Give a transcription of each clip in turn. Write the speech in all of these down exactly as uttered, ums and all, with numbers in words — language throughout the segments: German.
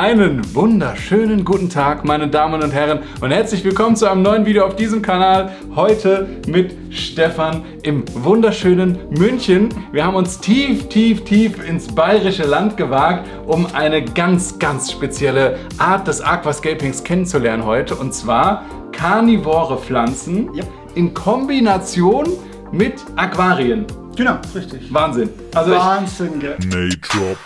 Einen wunderschönen guten Tag, meine Damen und Herren, und herzlich willkommen zu einem neuen Video auf diesem Kanal. Heute mit Stefan im wunderschönen München. Wir haben uns tief, tief, tief ins bayerische Land gewagt, um eine ganz, ganz spezielle Art des Aquascapings kennenzulernen heute, und zwar carnivore Pflanzen yep. in Kombination mit Aquarien. Genau, richtig. Wahnsinn. Also Wahnsinn, gell. Drop.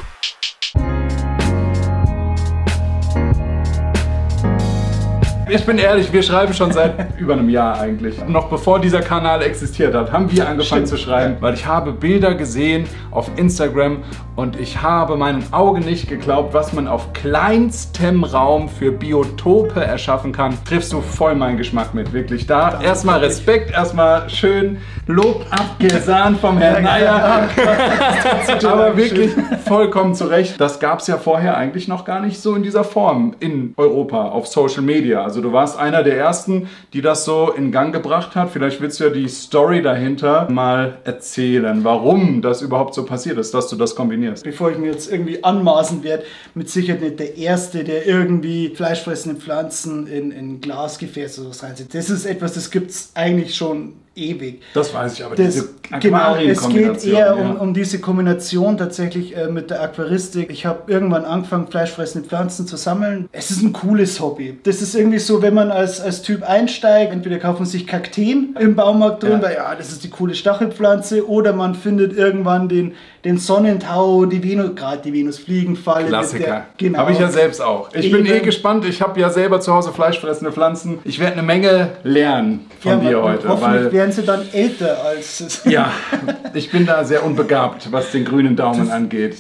Ich bin ehrlich, wir schreiben schon seit über einem Jahr eigentlich. Noch bevor dieser Kanal existiert hat, haben wir angefangen Stimmt. zu schreiben, weil ich habe Bilder gesehen auf Instagram und ich habe meinen Augen nicht geglaubt, was man auf kleinstem Raum für Biotope erschaffen kann. Triffst du voll meinen Geschmack mit, wirklich. Da erstmal Respekt, erstmal schön Lob abgesahnt vom Herrn Neyer. Aber wirklich vollkommen zu Recht. Das gab es ja vorher eigentlich noch gar nicht so in dieser Form in Europa auf Social Media. Also du warst einer der ersten, die das so in Gang gebracht hat. Vielleicht willst du ja die Story dahinter mal erzählen, warum das überhaupt so passiert ist, dass du das kombinierst. Bevor ich mir jetzt irgendwie anmaßen werde, mit Sicherheit nicht der Erste, der irgendwie fleischfressende Pflanzen in, in Glasgefäße oder was reinsetzt. Das ist etwas, das gibt es eigentlich schon ewig. Das weiß ich, aber das, diese Aquarien-Kombination. Genau, es geht eher ja. um, um diese Kombination tatsächlich äh, mit der Aquaristik. Ich habe irgendwann angefangen, fleischfressende Pflanzen zu sammeln. Es ist ein cooles Hobby. Das ist irgendwie so, wenn man als, als Typ einsteigt, entweder kauft man sich Kakteen im Baumarkt drin, ja. weil ja, das ist die coole Stachelpflanze, oder man findet irgendwann den, den Sonnentau, die Venus, gerade die Venusfliegenfalle. Klassiker. Der, genau. Habe ich ja selbst auch. Ich Eben. bin eh gespannt. Ich habe ja selber zu Hause fleischfressende Pflanzen. Ich werde eine Menge lernen von ja, dir heute, weil werden sie dann älter als es. Ja, ich bin da sehr unbegabt, was den grünen Daumen das angeht.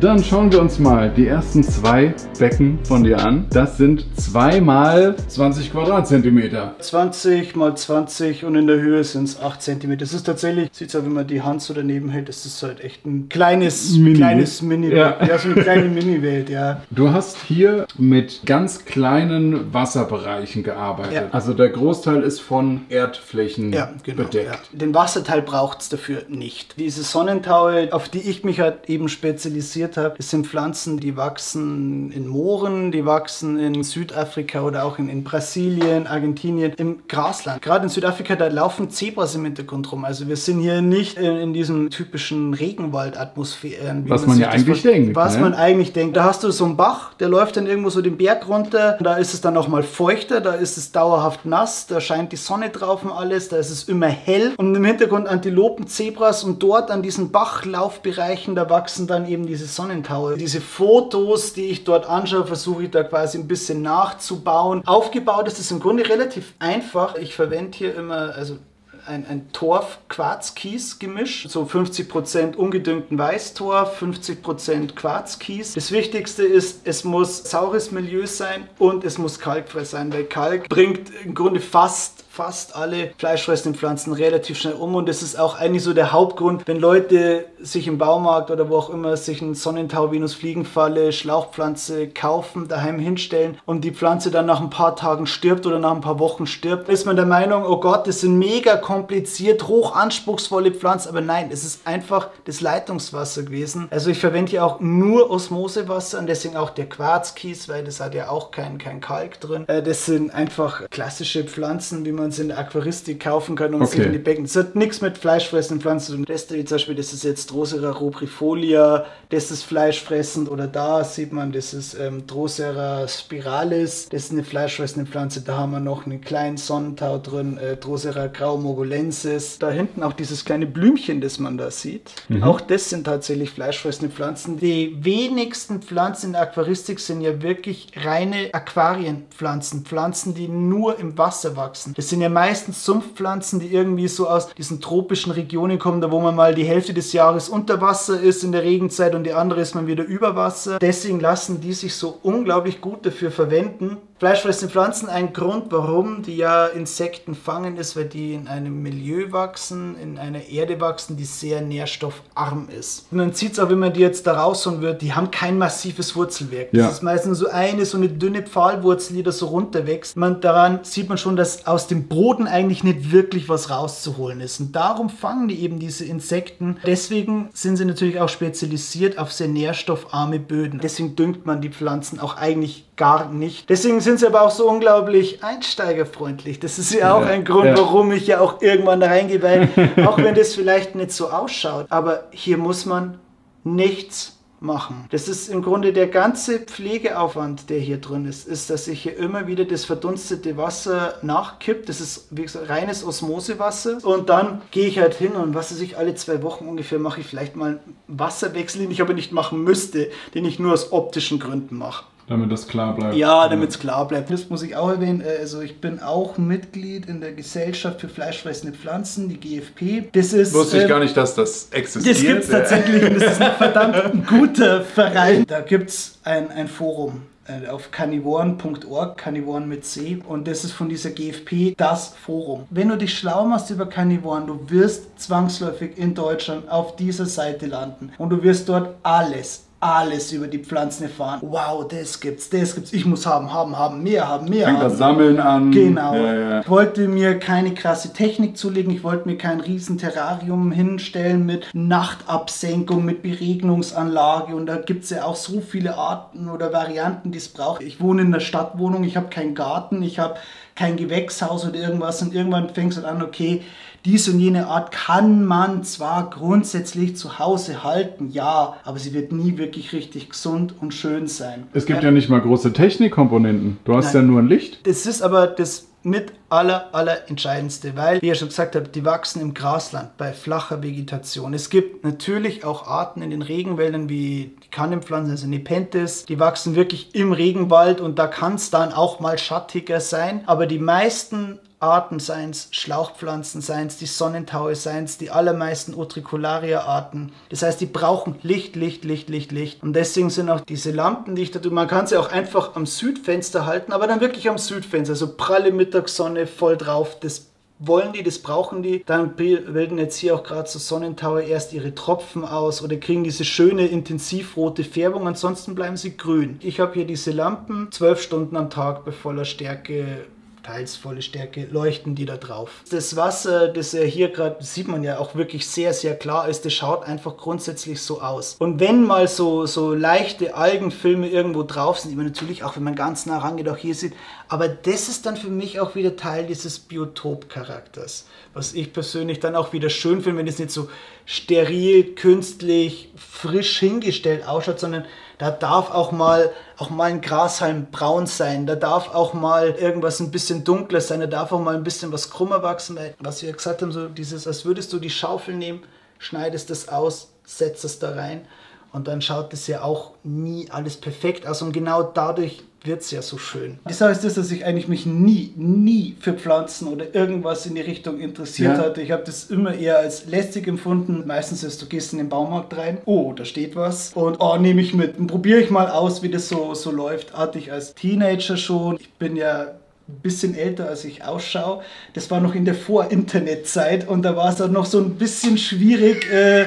Dann schauen wir uns mal die ersten zwei Becken von dir an. Das sind zwei mal zwanzig Quadratzentimeter. zwanzig mal zwanzig und in der Höhe sind es acht Zentimeter. Das ist tatsächlich, sieht es ja, wenn man die Hand so daneben hält, das ist halt echt ein kleines Mini. Kleines Mini ja. ja, so eine kleine Mini-Welt, ja. Du hast hier mit ganz kleinen Wasserbereichen gearbeitet. Ja. Also der Großteil ist von Erdflächen ja, genau, bedeckt. Ja. Den Wasserteil braucht es dafür nicht. Diese Sonnentaue, auf die ich mich halt eben spezialisiert habe. Es sind Pflanzen, die wachsen in Mooren, die wachsen in Südafrika oder auch in, in Brasilien, Argentinien, im Grasland. Gerade in Südafrika, da laufen Zebras im Hintergrund rum. Also wir sind hier nicht in, in diesen typischen Regenwaldatmosphären. Was man, man ja eigentlich von, denkt. Was ne? man eigentlich denkt. Da hast du so einen Bach, der läuft dann irgendwo so den Berg runter. Da ist es dann auch mal feuchter, da ist es dauerhaft nass, da scheint die Sonne drauf und alles, da ist es immer hell. Und im Hintergrund Antilopen, Zebras, und dort an diesen Bachlaufbereichen, da wachsen dann eben diese Sonnentaue. Diese Fotos, die ich dort anschaue, versuche ich da quasi ein bisschen nachzubauen. Aufgebaut ist es im Grunde relativ einfach. Ich verwende hier immer, also ein, ein Torf-Quarz-Kies-Gemisch. So fünfzig Prozent ungedüngten Weißtorf, fünfzig Prozent Quarz-Kies. Das Wichtigste ist, es muss saures Milieu sein und es muss kalkfrei sein, weil Kalk bringt im Grunde fast fast alle fleischfressenden Pflanzen relativ schnell um, und das ist auch eigentlich so der Hauptgrund, wenn Leute sich im Baumarkt oder wo auch immer sich einen Sonnentau, Venusfliegenfalle, Schlauchpflanze kaufen, daheim hinstellen und die Pflanze dann nach ein paar Tagen stirbt oder nach ein paar Wochen stirbt, ist man der Meinung, oh Gott, das sind mega kompliziert, hoch anspruchsvolle Pflanzen, aber nein, es ist einfach das Leitungswasser gewesen. Also ich verwende hier auch nur Osmosewasser und deswegen auch der Quarzkies, weil das hat ja auch kein, kein Kalk drin. Das sind einfach klassische Pflanzen, wie man in der Aquaristik kaufen können und okay. sich in die Becken. Das hat nichts mit fleischfressenden Pflanzen zu tun. Das zum Beispiel, das ist jetzt Drosera rubrifolia, das ist fleischfressend, oder da sieht man, das ist ähm, Drosera spiralis, das ist eine fleischfressende Pflanze, da haben wir noch einen kleinen Sonnentau drin, äh, Drosera Graumogulensis. Da hinten auch dieses kleine Blümchen, das man da sieht. Mhm. Auch das sind tatsächlich fleischfressende Pflanzen. Die wenigsten Pflanzen in der Aquaristik sind ja wirklich reine Aquarienpflanzen, Pflanzen, die nur im Wasser wachsen. Das sind ja meistens Sumpfpflanzen, die irgendwie so aus diesen tropischen Regionen kommen, da wo man mal die Hälfte des Jahres unter Wasser ist in der Regenzeit und die andere ist man wieder über Wasser. Deswegen lassen die sich so unglaublich gut dafür verwenden, fleischfressende Pflanzen, ein Grund, warum die ja Insekten fangen, ist, weil die in einem Milieu wachsen, in einer Erde wachsen, die sehr nährstoffarm ist. Und man sieht es auch, wenn man die jetzt da rausholen wird, die haben kein massives Wurzelwerk. Ja. Das ist meistens so eine, so eine dünne Pfahlwurzel, die da so runterwächst. Man, daran sieht man schon, dass aus dem Boden eigentlich nicht wirklich was rauszuholen ist. Und darum fangen die eben diese Insekten. Deswegen sind sie natürlich auch spezialisiert auf sehr nährstoffarme Böden. Deswegen düngt man die Pflanzen auch eigentlich gar nicht. Deswegen sind sie aber auch so unglaublich einsteigerfreundlich. Das ist ja auch ja, ein Grund, ja. warum ich ja auch irgendwann da reingehe, weil auch wenn das vielleicht nicht so ausschaut, aber hier muss man nichts machen. Das ist im Grunde der ganze Pflegeaufwand, der hier drin ist, ist, dass ich hier immer wieder das verdunstete Wasser nachkippe. Das ist, wie gesagt, reines Osmosewasser. Und dann gehe ich halt hin und was weiß ich, alle zwei Wochen ungefähr mache ich vielleicht mal einen Wasserwechsel, den ich aber nicht machen müsste, den ich nur aus optischen Gründen mache. Damit das klar bleibt. Ja, damit es klar bleibt. Das muss ich auch erwähnen. Also ich bin auch Mitglied in der Gesellschaft für fleischfressende Pflanzen, die G F P. Das ist, wusste ich ähm, gar nicht, dass das existiert. Das gibt es tatsächlich und das ist ein verdammt guter Verein. Da gibt es ein, ein Forum auf carnivoren punkt org, carnivoren mit C, und das ist von dieser G F P das Forum. Wenn du dich schlau machst über Carnivoren, du wirst zwangsläufig in Deutschland auf dieser Seite landen und du wirst dort alles alles über die Pflanzen erfahren. Wow, das gibt's, das gibt's. Ich muss haben, haben, haben, mehr haben, mehr Fängt haben. Das Sammeln an. Genau. Ja, ja. Ich wollte mir keine krasse Technik zulegen. Ich wollte mir kein riesen Terrarium hinstellen mit Nachtabsenkung, mit Beregnungsanlage. Und da gibt's ja auch so viele Arten oder Varianten, die es braucht. Ich wohne in einer Stadtwohnung, ich habe keinen Garten, ich habe kein Gewächshaus oder irgendwas. Und irgendwann fängst du an, okay, diese und jene Art kann man zwar grundsätzlich zu Hause halten, ja, aber sie wird nie wirklich richtig gesund und schön sein. Es gibt ja, ja nicht mal große Technikkomponenten. Du hast Nein. ja nur ein Licht. Das ist aber das mit aller, aller Entscheidendste, weil, wie ich schon gesagt habe, die wachsen im Grasland bei flacher Vegetation. Es gibt natürlich auch Arten in den Regenwäldern wie die Kannenpflanzen, also Nepenthes, die wachsen wirklich im Regenwald und da kann es dann auch mal schattiger sein, aber die meisten Arten, seien es Schlauchpflanzen, seien es die Sonnentaue, seien es die allermeisten Utricularia-Arten. Das heißt, die brauchen Licht, Licht, Licht, Licht, Licht. Und deswegen sind auch diese Lampen, die ich da tue, man kann sie auch einfach am Südfenster halten, aber dann wirklich am Südfenster, also pralle Mittagssonne, voll drauf, das wollen die, das brauchen die. Dann bilden jetzt hier auch gerade so Sonnentaue erst ihre Tropfen aus oder kriegen diese schöne intensivrote Färbung, ansonsten bleiben sie grün. Ich habe hier diese Lampen zwölf Stunden am Tag bei voller Stärke, teils volle Stärke, leuchten die da drauf. Das Wasser, das er hier gerade, sieht man ja auch wirklich sehr, sehr klar ist, das schaut einfach grundsätzlich so aus. Und wenn mal so, so leichte Algenfilme irgendwo drauf sind, die man natürlich auch, wenn man ganz nah rangeht, auch hier sieht, aber das ist dann für mich auch wieder Teil dieses Biotopcharakters, was ich persönlich dann auch wieder schön finde, wenn es nicht so steril, künstlich, frisch hingestellt ausschaut, sondern da darf auch mal, auch mal ein Grashalm braun sein, da darf auch mal irgendwas ein bisschen dunkler sein, da darf auch mal ein bisschen was krummer wachsen, weil, was wir gesagt haben, so dieses, als würdest du die Schaufel nehmen, schneidest das aus, setzt es da rein und dann schaut es ja auch nie alles perfekt aus und genau dadurch wird es ja so schön. Das heißt, dass ich eigentlich mich nie, nie für Pflanzen oder irgendwas in die Richtung interessiert ja. hatte. Ich habe das immer eher als lästig empfunden. Meistens ist, du gehst in den Baumarkt rein, oh, da steht was und oh, nehme ich mit. Probiere ich mal aus, wie das so, so läuft. Hatte ich als Teenager schon. Ich bin ja ein bisschen älter, als ich ausschaue. Das war noch in der Vor-Internet-Zeit und da war es auch noch so ein bisschen schwierig, äh,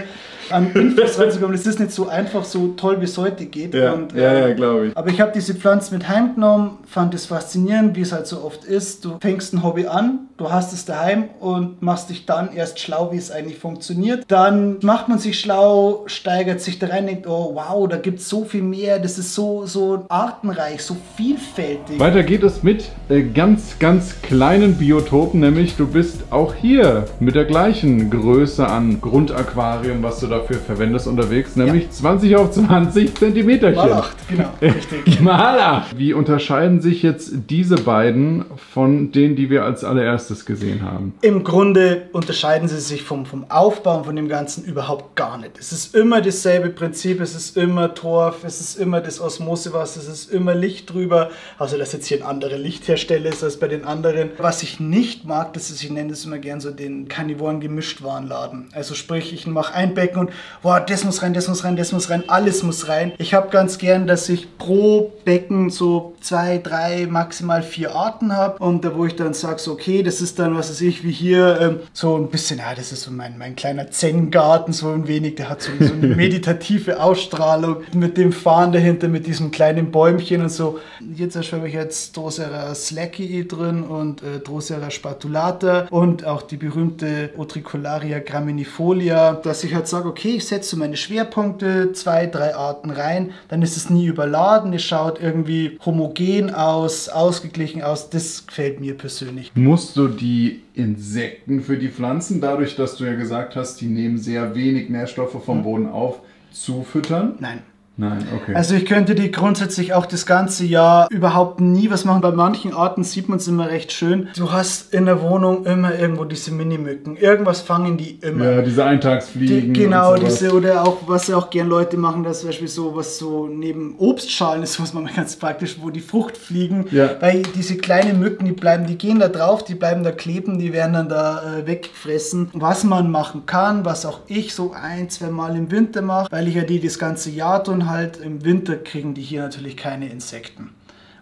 an Infos ranzukommen. Das ist nicht so einfach, so toll wie es heute geht. Ja, und, äh, ja, ja, glaube ich. Aber ich habe diese Pflanzen mit heimgenommen, fand es faszinierend, wie es halt so oft ist. Du fängst ein Hobby an, du hast es daheim und machst dich dann erst schlau, wie es eigentlich funktioniert. Dann macht man sich schlau, steigert sich da rein, denkt, oh wow, da gibt es so viel mehr, das ist so, so artenreich, so vielfältig. Weiter geht es mit äh, ganz, ganz kleinen Biotopen, nämlich du bist auch hier mit der gleichen Größe an Grundaquarium, was du da dafür verwendest unterwegs, nämlich ja. zwanzig auf zwanzig Zentimeterchen. Mal acht, genau, richtig. Mal acht. Wie unterscheiden sich jetzt diese beiden von denen, die wir als allererstes gesehen haben? Im Grunde unterscheiden sie sich vom, vom Aufbau und von dem Ganzen überhaupt gar nicht. Es ist immer dasselbe Prinzip, es ist immer Torf, es ist immer das Osmosewasser, es ist immer Licht drüber, also dass jetzt hier ein anderer Lichthersteller ist als bei den anderen. Was ich nicht mag, das ist, ich nenne das immer gern so den Carnivoren-Gemischtwarenladen. Also sprich, ich mache ein Becken und boah, das muss rein, das muss rein, das muss rein, alles muss rein. Ich habe ganz gern, dass ich pro Becken so zwei, drei, maximal vier Arten habe und da wo ich dann sage, so, okay, das ist dann, was weiß ich, wie hier ähm, so ein bisschen, ah, das ist so mein, mein kleiner Zen-Garten, so ein wenig, der hat so, so eine meditative Ausstrahlung mit dem Farn dahinter, mit diesem kleinen Bäumchen und so. Jetzt habe ich jetzt Drosera slackii drin und äh, Drosera spatulata und auch die berühmte Utricularia graminifolia, dass ich halt sage, okay, ich setze so meine Schwerpunkte, zwei, drei Arten rein, dann ist es nie überladen, es schaut irgendwie homogen aus, ausgeglichen aus, das gefällt mir persönlich. Musst du die Insekten für die Pflanzen, dadurch, dass du ja gesagt hast, die nehmen sehr wenig Nährstoffe vom Boden auf, zufüttern? Nein. Nein, okay. Also ich könnte die grundsätzlich auch das ganze Jahr überhaupt nie was machen. Bei manchen Arten sieht man es immer recht schön. Du hast in der Wohnung immer irgendwo diese Minimücken. Irgendwas fangen die immer. Ja, diese Eintagsfliegen. Die, genau, und diese oder auch, was ja auch gern Leute machen, das ist zum Beispiel so, was so neben Obstschalen ist, was man ganz praktisch, wo die Fruchtfliegen, ja. Weil diese kleinen Mücken, die bleiben, die gehen da drauf, die bleiben da kleben, die werden dann da äh, weggefressen. Was man machen kann, was auch ich so ein, zwei Mal im Winter mache, weil ich ja die das ganze Jahr tun. Halt im Winter kriegen die hier natürlich keine Insekten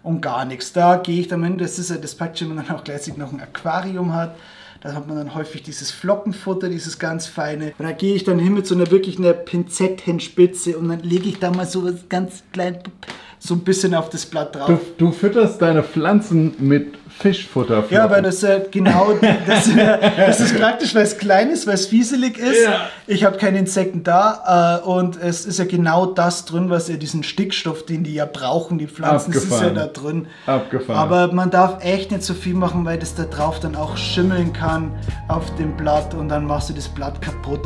und gar nichts. Da gehe ich dann hin, das ist ja das Praktische, wenn man dann auch gleichzeitig noch ein Aquarium hat. Da hat man dann häufig dieses Flockenfutter, dieses ganz feine. Und da gehe ich dann hin mit so einer wirklich einer Pinzettenspitze und dann lege ich da mal so was ganz klein, so ein bisschen auf das Blatt drauf. Du, du fütterst deine Pflanzen mit Fischfutter. Ja, aber das äh, genau, das, äh, das ist praktisch, weil es klein ist, weil es fieselig ist. Ja. Ich habe keine Insekten da äh, und es ist ja genau das drin, was ja diesen Stickstoff, den die ja brauchen, die Pflanzen, das ist ja da drin. Abgefahren. Aber man darf echt nicht so viel machen, weil das da drauf dann auch schimmeln kann auf dem Blatt und dann machst du das Blatt kaputt.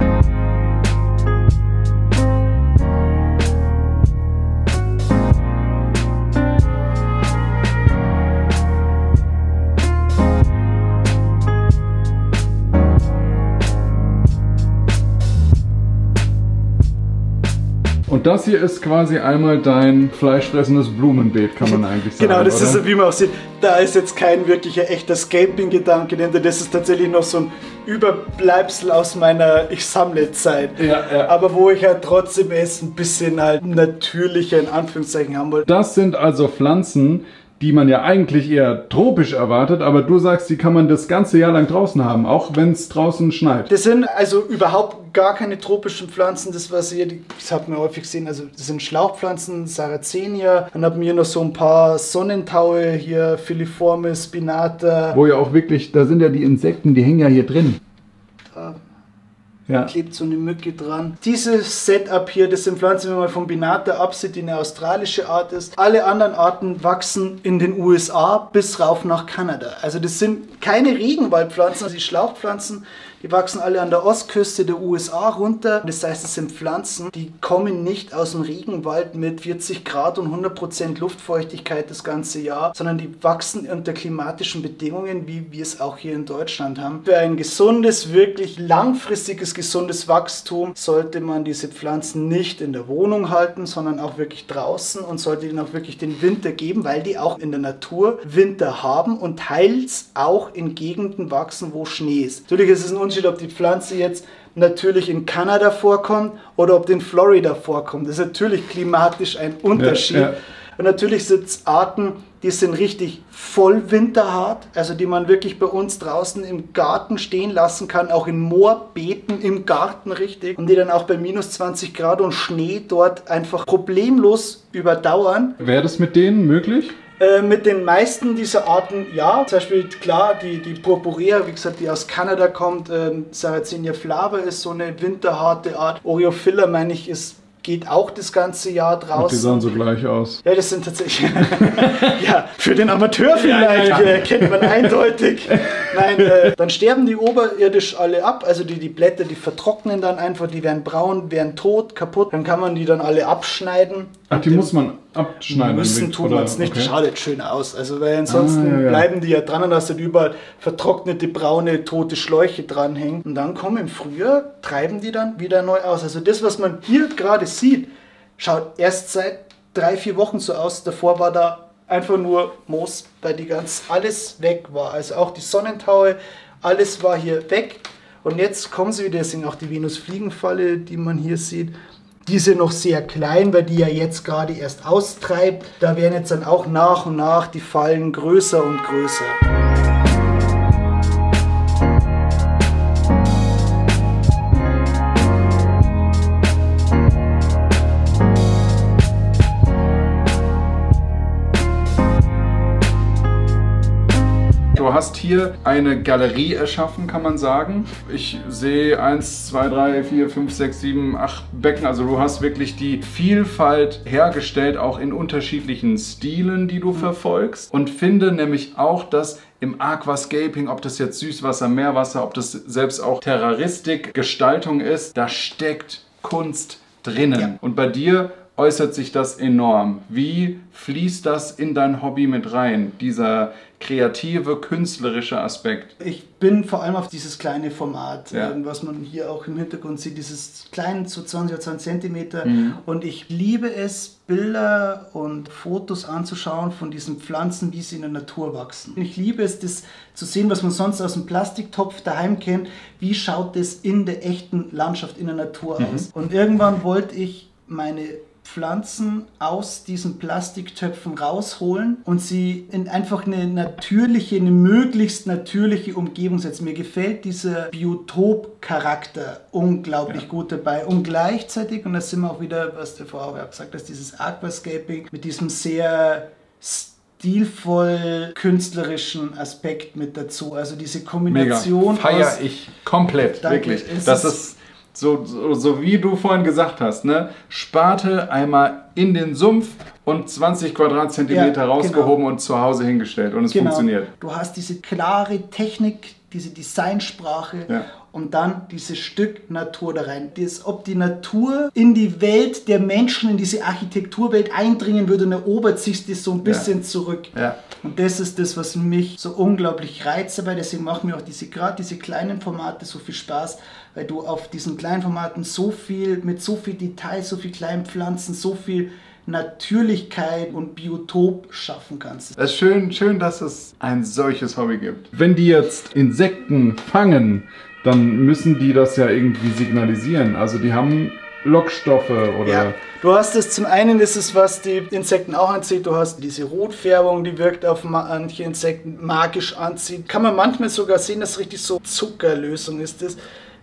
Und das hier ist quasi einmal dein fleischfressendes Blumenbeet, kann man eigentlich sagen. Genau, das oder? Ist, wie man auch sieht, da ist jetzt kein wirklicher echter Scaping-Gedanke dahinter. Das ist tatsächlich noch so ein Überbleibsel aus meiner Ich-Sammle-Zeit. Ja, ja. Aber wo ich halt trotzdem erst ein bisschen halt natürlicher in Anführungszeichen haben wollte. Das sind also Pflanzen, die man ja eigentlich eher tropisch erwartet, aber du sagst, die kann man das ganze Jahr lang draußen haben, auch wenn es draußen schneit. Das sind also überhaupt gar keine tropischen Pflanzen, das was ihr, das hat man häufig gesehen, also das sind Schlauchpflanzen, Sarracenia, dann haben wir hier noch so ein paar Sonnentaue, hier Filiformis Spinata. Wo ja auch wirklich, da sind ja die Insekten, die hängen ja hier drin. Da. Ja. Klebt so eine Mücke dran. Dieses Setup hier, das sind Pflanzen, wenn man vom Binata absieht, die eine australische Art ist. Alle anderen Arten wachsen in den U S A bis rauf nach Kanada. Also das sind keine Regenwaldpflanzen, also die Schlauchpflanzen, die wachsen alle an der Ostküste der U S A runter. Das heißt, es sind Pflanzen, die kommen nicht aus dem Regenwald mit vierzig Grad und hundert Prozent Luftfeuchtigkeit das ganze Jahr, sondern die wachsen unter klimatischen Bedingungen, wie wir es auch hier in Deutschland haben. Für ein gesundes, wirklich langfristiges, gesundes Wachstum sollte man diese Pflanzen nicht in der Wohnung halten, sondern auch wirklich draußen und sollte ihnen auch wirklich den Winter geben, weil die auch in der Natur Winter haben und teils auch in Gegenden wachsen, wo Schnee ist. Natürlich ist es ein ob die Pflanze jetzt natürlich in Kanada vorkommt oder ob die in Florida vorkommt. Das ist natürlich klimatisch ein Unterschied. Ja, ja. Und natürlich sind es Arten, die sind richtig voll winterhart, also die man wirklich bei uns draußen im Garten stehen lassen kann, auch in Moorbeeten im Garten richtig. Und die dann auch bei minus zwanzig Grad und Schnee dort einfach problemlos überdauern. Wäre das mit denen möglich? Mit den meisten dieser Arten, ja. Zum Beispiel, klar, die, die Purpurea, wie gesagt, die aus Kanada kommt. Ähm, Sarracenia flava ist so eine winterharte Art. Oreophilla, meine ich, ist, geht auch das ganze Jahr draußen. Und die sahen so gleich aus. Ja, das sind tatsächlich... ja, für den Amateur vielleicht, ja, ja, ja. Äh, kennt man eindeutig. Nein, äh, dann sterben die oberirdisch alle ab. Also die, die Blätter, die vertrocknen dann einfach, die werden braun, werden tot, kaputt. Dann kann man die dann alle abschneiden. Ach, die muss man abschneiden? Müssen tun wir es nicht, okay. Schadet schön aus. Also, weil ansonsten ah, ja, ja. bleiben die ja dran und hast dann überall vertrocknete, braune, tote Schläuche dranhängen. Und dann kommen im Frühjahr, treiben die dann wieder neu aus. Also das, was man hier gerade sieht, schaut erst seit drei, vier Wochen so aus. Davor war da einfach nur Moos, weil die ganz alles weg war. Also auch die Sonnentaue, alles war hier weg. Und jetzt kommen sie wieder, deswegen auch die Venusfliegenfalle, die man hier sieht. Die sind noch sehr klein, weil die ja jetzt gerade erst austreibt. Da werden jetzt dann auch nach und nach die Fallen größer und größer. Du hast hier eine Galerie erschaffen, kann man sagen. Ich sehe eins, zwei, drei, vier, fünf, sechs, sieben, acht Becken. Also du hast wirklich die Vielfalt hergestellt, auch in unterschiedlichen Stilen, die du verfolgst. Und finde nämlich auch, dass im Aquascaping, ob das jetzt Süßwasser, Meerwasser, ob das selbst auch Terraristik, Gestaltung ist, da steckt Kunst drinnen. Ja. Und bei dir äußert sich das enorm. Wie fließt das in dein Hobby mit rein, dieser kreative, künstlerische Aspekt? Ich bin vor allem auf dieses kleine Format, ja. ähm, was man hier auch im Hintergrund sieht, dieses kleine, so zwanzig oder zwanzig Zentimeter. Mhm. Und ich liebe es, Bilder und Fotos anzuschauen von diesen Pflanzen, wie sie in der Natur wachsen. Ich liebe es, das zu sehen, was man sonst aus dem Plastiktopf daheim kennt. Wie schaut das in der echten Landschaft, in der Natur mhm. aus? Und irgendwann wollte ich meine Pflanzen aus diesen Plastiktöpfen rausholen und sie in einfach eine natürliche, eine möglichst natürliche Umgebung setzen. Mir gefällt dieser Biotop-Charakter unglaublich ja. gut dabei. Und gleichzeitig, und das sind wir auch wieder, was der vorher gesagt hat, dieses Aquascaping mit diesem sehr stilvoll künstlerischen Aspekt mit dazu. Also diese Kombination. Mega. Feier ich komplett, wirklich. Ist das ist So, so, so wie du vorhin gesagt hast, ne? Spatel einmal in den Sumpf und zwanzig Quadratzentimeter ja, rausgehoben genau. und zu Hause hingestellt und es genau. funktioniert. Du hast diese klare Technik, diese Designsprache ja. und dann dieses Stück Natur da rein. Das, ob die Natur in die Welt der Menschen, in diese Architekturwelt eindringen würde und erobert sich das so ein bisschen ja. zurück. Ja. Und das ist das, was mich so unglaublich reizt dabei. Deswegen machen mir auch diese, gerade diese kleinen Formate so viel Spaß, weil du auf diesen kleinen Formaten so viel, mit so viel Detail, so viel kleinen Pflanzen, so viel Natürlichkeit und Biotop schaffen kannst. Es ist schön, schön, dass es ein solches Hobby gibt. Wenn die jetzt Insekten fangen, dann müssen die das ja irgendwie signalisieren. Also die haben Lockstoffe oder... Ja. Du hast es zum einen, das ist was die Insekten auch anzieht, du hast diese Rotfärbung, die wirkt auf manche Insekten magisch anzieht. Kann man manchmal sogar sehen, dass es richtig so Zuckerlösung ist, das,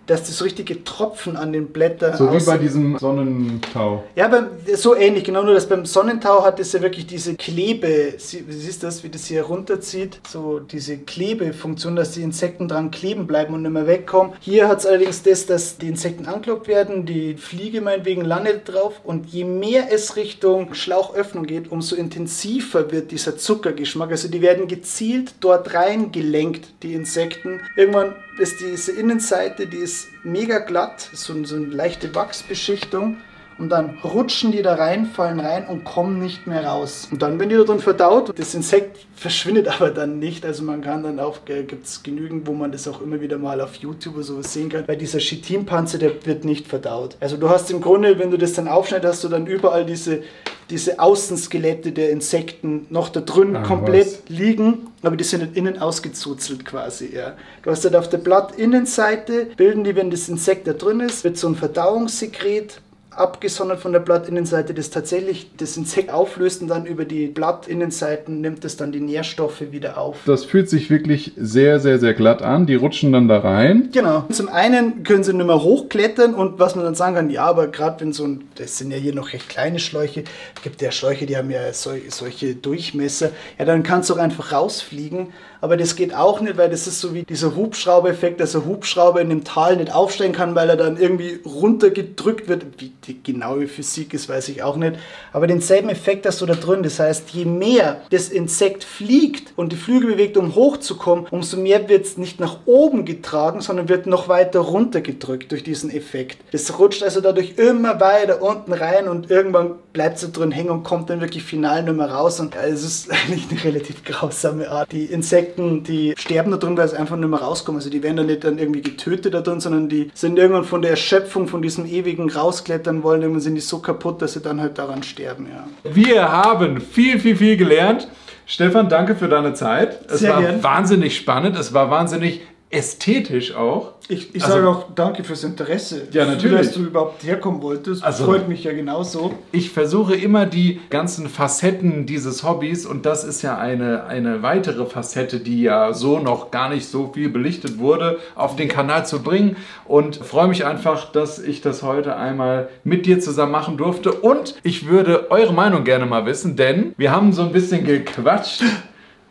dass das so richtige Tropfen an den Blättern so aussieht. Wie bei diesem Sonnentau. Ja, beim, so ähnlich, genau, nur dass beim Sonnentau hat es ja wirklich diese Klebe, sie, siehst du das, wie das hier runterzieht, so diese Klebefunktion, dass die Insekten dran kleben bleiben und nicht mehr wegkommen. Hier hat es allerdings das, dass die Insekten angelockt werden, die Fliege meinetwegen landet drauf und je mehr es Richtung Schlauchöffnung geht, umso intensiver wird dieser Zuckergeschmack, also die werden gezielt dort rein gelenkt, die Insekten. Irgendwann ist diese Innenseite, die ist mega glatt, so, so eine leichte Wachsbeschichtung und dann rutschen die da rein, fallen rein und kommen nicht mehr raus. Und dann werden die da drin verdaut, das Insekt verschwindet aber dann nicht, also man kann dann auch, gibt es genügend, wo man das auch immer wieder mal auf YouTube oder sowas sehen kann, weil dieser Chitinpanzer, der wird nicht verdaut. Also du hast im Grunde, wenn du das dann aufschneidest, hast du dann überall diese, diese Außenskelette der Insekten noch da drin ah, komplett was. liegen. Aber die sind innen ausgezuzelt quasi, ja. Du hast halt auf der Blattinnenseite, bilden die, wenn das Insekt da drin ist, wird so ein Verdauungssekret abgesondert von der Blattinnenseite, das tatsächlich das Insekt auflöst und dann über die Blattinnenseiten nimmt es dann die Nährstoffe wieder auf. Das fühlt sich wirklich sehr, sehr, sehr glatt an. Die rutschen dann da rein. Genau. Zum einen können sie nicht mehr hochklettern und was man dann sagen kann, ja, aber gerade wenn so ein, das sind ja hier noch recht kleine Schläuche, es gibt ja Schläuche, die haben ja sol, solche Durchmesser, ja, dann kannst du auch einfach rausfliegen. Aber das geht auch nicht, weil das ist so wie dieser Hubschrauber-Effekt, dass der Hubschrauber in dem Tal nicht aufsteigen kann, weil er dann irgendwie runtergedrückt wird. Wie die genaue Physik ist, weiß ich auch nicht. Aber denselben Effekt hast du da drin. Das heißt, je mehr das Insekt fliegt und die Flügel bewegt, um hochzukommen, umso mehr wird es nicht nach oben getragen, sondern wird noch weiter runtergedrückt durch diesen Effekt. Das rutscht also dadurch immer weiter unten rein und irgendwann bleibt es da drin hängen und kommt dann wirklich final nicht mehr raus. Und es ist eigentlich eine relativ grausame Art. Die Insekten, die sterben da drin, weil sie einfach nicht mehr rauskommen. Also die werden dann nicht dann irgendwie getötet da drin, sondern die sind irgendwann von der Erschöpfung, von diesem ewigen Rausklettern wollen, irgendwann sind die so kaputt, dass sie dann halt daran sterben, ja. Wir haben viel, viel, viel gelernt. Stefan, danke für deine Zeit. Es war wahnsinnig spannend, es war wahnsinnig ästhetisch auch. Ich, ich also, sage auch danke fürs Interesse. Ja, natürlich. Dass du überhaupt herkommen wolltest. Also, freut mich ja genauso. Ich versuche immer die ganzen Facetten dieses Hobbys, und das ist ja eine, eine weitere Facette, die ja so noch gar nicht so viel belichtet wurde, auf den Kanal zu bringen, und freue mich einfach, dass ich das heute einmal mit dir zusammen machen durfte, und ich würde eure Meinung gerne mal wissen, denn wir haben so ein bisschen gequatscht.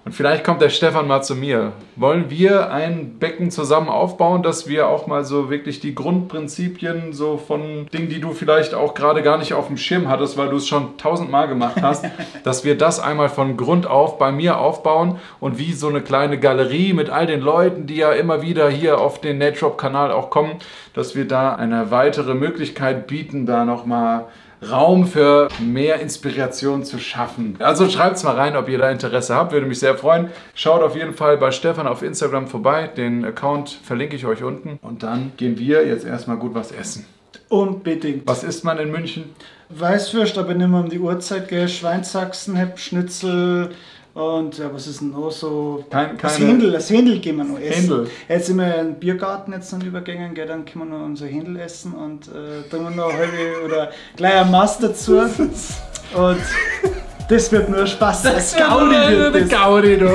Und vielleicht kommt der Stefan mal zu mir. Wollen wir ein Becken zusammen aufbauen, dass wir auch mal so wirklich die Grundprinzipien so von Dingen, die du vielleicht auch gerade gar nicht auf dem Schirm hattest, weil du es schon tausendmal gemacht hast, dass wir das einmal von Grund auf bei mir aufbauen und wie so eine kleine Galerie mit all den Leuten, die ja immer wieder hier auf den Natrop-Kanal auch kommen, dass wir da eine weitere Möglichkeit bieten, da nochmal Raum für mehr Inspiration zu schaffen. Also schreibt's mal rein, ob ihr da Interesse habt, würde mich sehr freuen. Schaut auf jeden Fall bei Stefan auf Instagram vorbei, den Account verlinke ich euch unten. Und dann gehen wir jetzt erstmal gut was essen. Unbedingt. Was isst man in München? Weißwürst, aber nicht mehr um die Uhrzeit, gell? Schweinsachsen, Schnitzel. Und ja, was ist denn noch so? Kein, das Händel, das Händel gehen wir noch essen. Händel. Jetzt sind wir im Biergarten jetzt noch übergegangen, gell, dann können wir noch unser Händel essen und äh, trinken noch eine halbe oder gleich ein Mast dazu. Und das wird nur Spaß. Das, das Gaudi wird das. Gaudi, du.